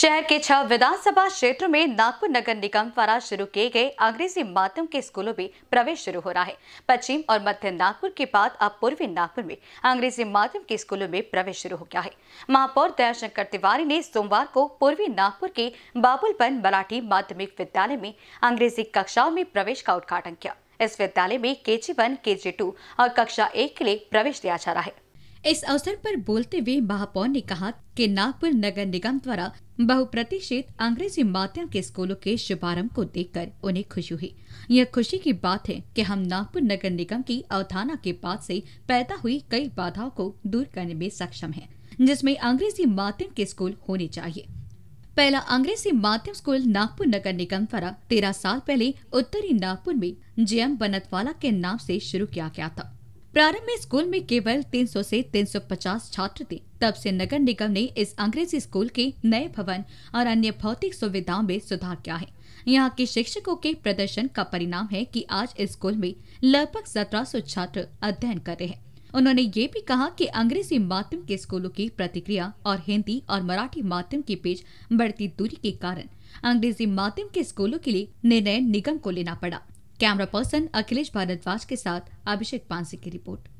शहर के 6 विधानसभा क्षेत्र में नागपुर नगर निगम द्वारा शुरू किए गए अंग्रेजी माध्यम के स्कूलों में प्रवेश शुरू हो रहा है। पश्चिम और मध्य नागपुर के बाद अब पूर्वी नागपुर में अंग्रेजी माध्यम के स्कूलों में प्रवेश शुरू हो गया है। महापौर दयाशंकर तिवारी ने सोमवार को पूर्वी नागपुर के बाबुलबन मराठी माध्यमिक विद्यालय में अंग्रेजी कक्षाओं में प्रवेश का उद्घाटन किया। इस विद्यालय में KG1, KG2 और कक्षा 1 के लिए प्रवेश दिया जा रहा है। इस अवसर पर बोलते हुए महापौर ने कहा कि नागपुर नगर निगम द्वारा बहुप्रतीक्षित अंग्रेजी माध्यम के स्कूलों के शुभारंभ को देखकर उन्हें खुशी हुई। यह खुशी की बात है कि हम नागपुर नगर निगम की अवधारणा के बाद से पैदा हुई कई बाधाओं को दूर करने में सक्षम हैं, जिसमें अंग्रेजी माध्यम के स्कूल होने चाहिए। पहला अंग्रेजी माध्यम स्कूल नागपुर नगर निगम द्वारा 13 साल पहले उत्तरी नागपुर में JM बनतवाला के नाम से शुरू किया गया था। प्रारंभ में स्कूल में केवल 300 से 350 छात्र थे। तब से नगर निगम ने इस अंग्रेजी स्कूल के नए भवन और अन्य भौतिक सुविधाओं में सुधार किया है। यहाँ के शिक्षकों के प्रदर्शन का परिणाम है कि आज इस स्कूल में लगभग 1700 छात्र अध्ययन कर रहे हैं। उन्होंने ये भी कहा कि अंग्रेजी माध्यम के स्कूलों की प्रतिक्रिया और हिंदी और मराठी माध्यम के बीच बढ़ती दूरी के कारण अंग्रेजी माध्यम के स्कूलों के लिए निर्णय निगम को लेना पड़ा। कैमरा पर्सन अखिलेश भारद्वाज के साथ अभिषेक पांडे की रिपोर्ट।